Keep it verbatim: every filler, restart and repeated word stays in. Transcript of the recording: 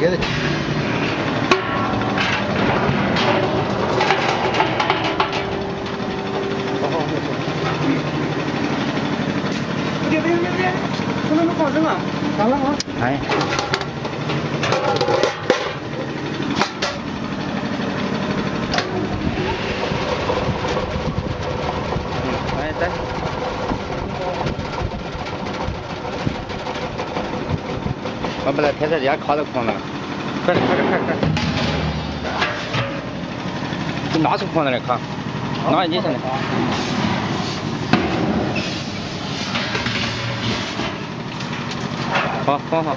别的。 好了好了，哎，哎，来，我把那甜菜叶烤到筐子了，快点快点快点快点，你拿出筐子来看，拿进去了。 好，放好。